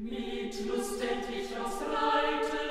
Mit Lust tät ich ausreiten.